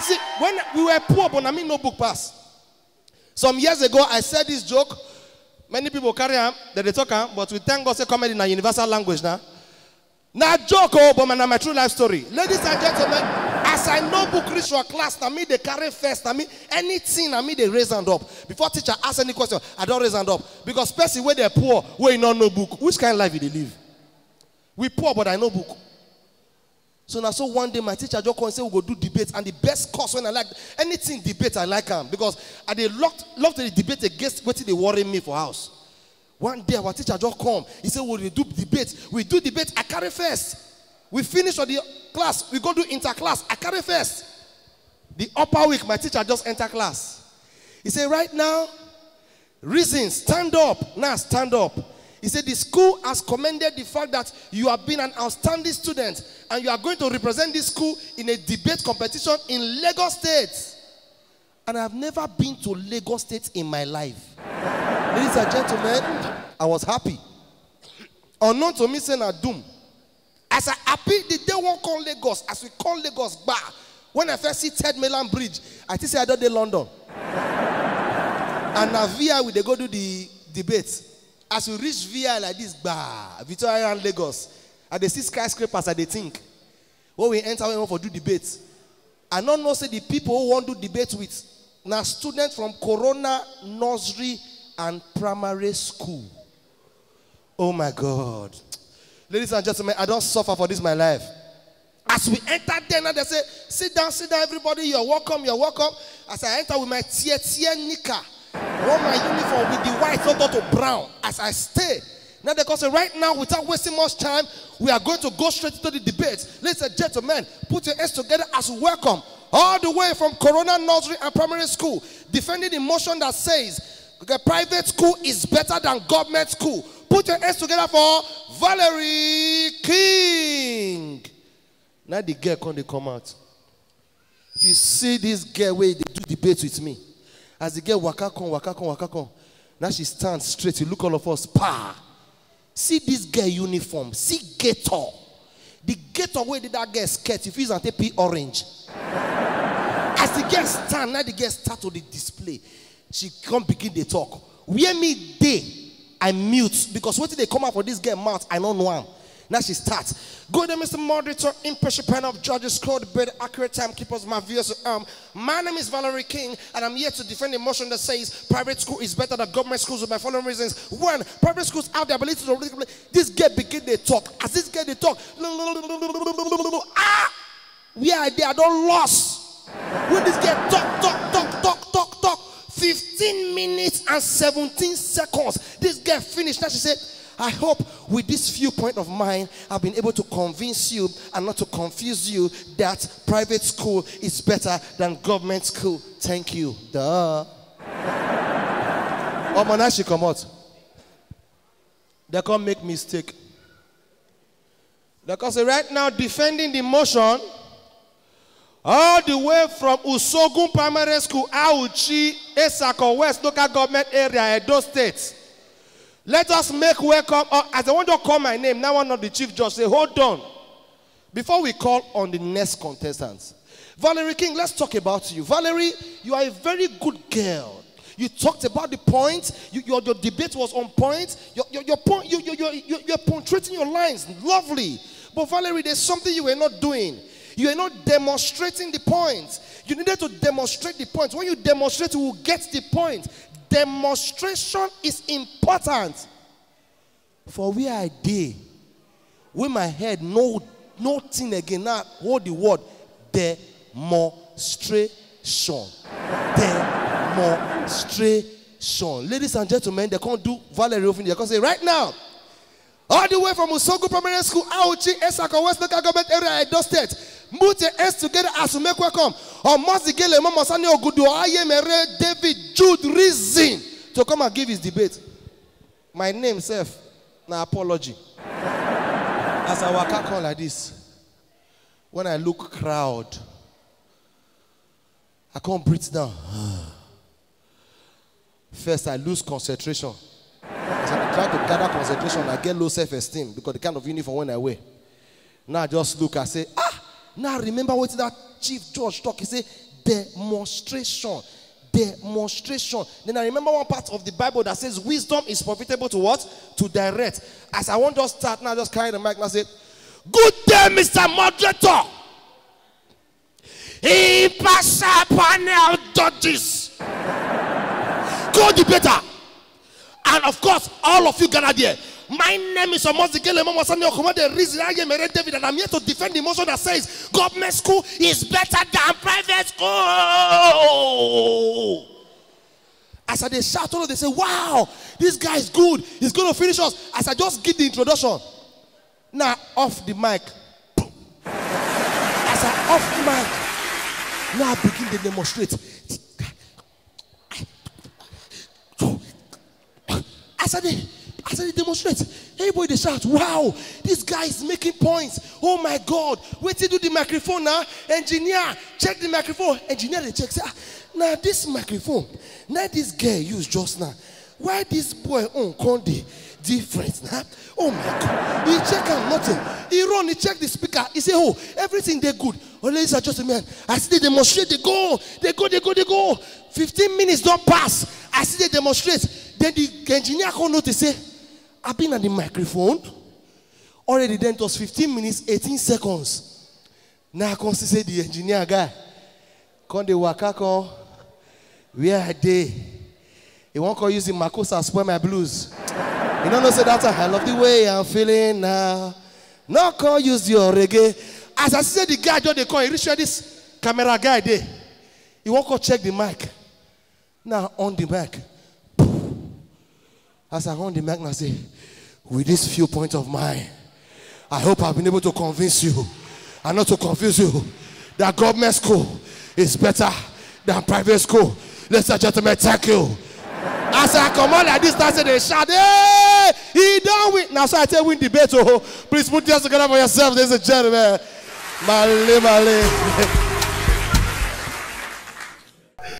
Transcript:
See, when we were poor, but I mean no book pass. Some years ago, I said this joke. Many people carry them, they talk them, but we thank God they come in a universal language now. Now joke, oh, but man, my true life story. Ladies and gentlemen, as I know book ritual class, I mean they carry first, I mean anything, I mean they raise hand up. Before teacher ask any question, I don't raise hand up. Because especially where they're poor, where you don't know book, which kind of life do they live? We poor, but I know book. So now, so one day my teacher just come and say we go do debates, and the best course when I like anything debate I like them because I they locked the debate against waiting they worry me for house. One day our teacher just come. He said, well, we do debates. I carry first. We finish with the class. We go do interclass. I carry first. The upper week, my teacher just enter class. He said, right now, reason, stand up. Now stand up. He said, the school has commended the fact that you have been an outstanding student and you are going to represent this school in a debate competition in Lagos State. And I've never been to Lagos State in my life. Ladies and gentlemen, I was happy. Unknown to me, saying I doom. As I happy, the day one call Lagos, as we call Lagos bar, when I first see Third Mainland Bridge, I think I don't do London. And now VI, we go do the debate. As we reach VI like this, bar, Victoria and Lagos, and they see skyscrapers and they think, when we enter, we want to do debates. I don't know, say the people who want to do debates with, now students from Corona Nursery and Primary School. Oh my God. Ladies and gentlemen, I don't suffer for this my life. As we enter there, now they say, sit down, everybody, you're welcome, you're welcome. As I enter with my tier nika, wore my uniform with the white, not to brown. As I stay, now they can say, right now, without wasting much time, we are going to go straight to the debate. Ladies and gentlemen, put your hands together as we welcome all the way from Corona Nursery and Primary School, defending the motion that says the private school is better than government school. Put your hands together for Valerie King. Now the girl can't come out. If you see this girl where they do debates with me, as the girl waka come. Now she stands straight. You look all of us. Pa. See this girl uniform. See gator. The gator where did that girl skirt? If he's an TP orange. As the girl stand, now the girl start to the display. She can't begin the talk. Where me day, I mute because what did they come out for this girl mouth? I don't know him. Now she starts. Good day, Mr. Moderator, impartial panel of judges, crowd, bed, accurate timekeepers, my viewers. My name is Valerie King, and I'm here to defend the motion that says private school is better than government schools for the following reasons. One, private schools have the ability to. This girl begin they talk. As this girl they talk, ah, yeah, they are not lost. When this girl talk. 15 minutes and 17 seconds. This girl finished. Now she said, I hope with this viewpoint of mine, I've been able to convince you and not to confuse you that private school is better than government school. Thank you. Duh. Oh, man, now she come out. They can't make mistake. They can say right now, defending the motion, all the way from Usogun Primary School, Auchi, Esako West, local government area, Edo State. Let us make welcome. As I want to call my name, now I'm not the chief judge. Say, hold on. Before we call on the next contestants, Valerie King, let's talk about you. Valerie, you are a very good girl. You talked about the points. Your debate was on point. You're punctuating your lines. Lovely. But Valerie, there's something you were not doing. You are not demonstrating the point. You needed to demonstrate the point. When you demonstrate, you will get the point. Demonstration is important. For where I did, with my head, nothing again. Now hold the word demonstration. Demonstration. Ladies and gentlemen, they can't do Valerie Ofini. They can't say right now. All the way from Usogu Primary School, Auchi, Esako West, local government area, Edo State. Put your hands together as we make welcome. Omosegale, Momosani Ogudu, Ayemere, David, Jude, Reason to come and give his debate. My name, self, na apology. As I waka call like this, when I look crowd, I can't breathe down. First, I lose concentration. So I try to gather concentration, I get low self-esteem because the kind of uniform when I wear. Now I just look, I say, ah, now I remember what that Chief George talk, he said, demonstration. Demonstration. Then I remember one part of the Bible that says wisdom is profitable to what? To direct. As I want to start now, just carry the mic and say, good day, Mr. Moderator. He passed upon our judges. Go debater. And of course, all of you gathered here. My name is Omosegale. And I'm here to defend the motion that says government school is better than private school. As I shout, they say, wow, this guy is good. He's going to finish us. As I just give the introduction. Now, off the mic. Boom. As I off the mic, now I begin to demonstrate. As I demonstrate, everybody they shout, wow, this guy is making points. Oh my God. Wait till do the microphone now. Engineer, check the microphone. Engineer, they check. Say, ah, now this microphone, now this girl used just now. Why this boy on Conde different now? Nah? Oh my God. He check out nothing. He run, he check the speaker. He say, oh, everything they good. All ladies are just a man. I see they demonstrate, they go. They go, they go, they go. 15 minutes don't pass. I see they demonstrate. Then the engineer can notice, say, I've been at the microphone. Already then it was 15 minutes, 18 seconds. Now I can see the engineer guy. Come the waka call. Where are they? He won't call using Makosa spoil my blues. You don't know, say that's a hell of the way I'm feeling now. No call use your reggae. As I said, the guy don't they call, he reached this camera guy there. He won't call check the mic. Now on the mic. As I hold the mic and I say, with this few points of mine, I hope I've been able to convince you, and not to confuse you, that government school is better than private school. Ladies and gentlemen, thank you. As I come on like this, I say they shout, hey, he don't win. Now, so I tell win debate, oh, please put your hands together for yourself, ladies and gentlemen. Male, male.